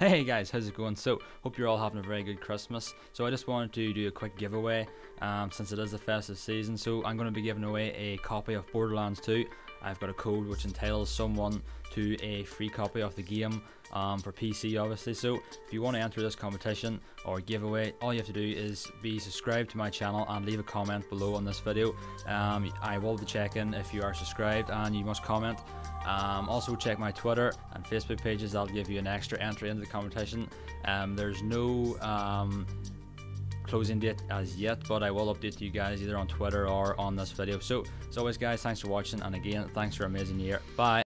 Hey guys, how's it going? So, hope you're all having a very good Christmas. So I just wanted to do a quick giveaway since it is the festive season. So I'm going to be giving away a copy of Borderlands 2. I've got a code which entitles someone to a free copy of the game for PC obviously. So if you want to enter this competition or giveaway, all you have to do is be subscribed to my channel and leave a comment below on this video. I will be checking if you are subscribed and you must comment. Also check my Twitter and Facebook pages. That'll give you an extra entry into the competition. There's no closing date as yet, but I will update you guys either on Twitter or on this video. So as always guys, thanks for watching, and again, thanks for an amazing year. Bye.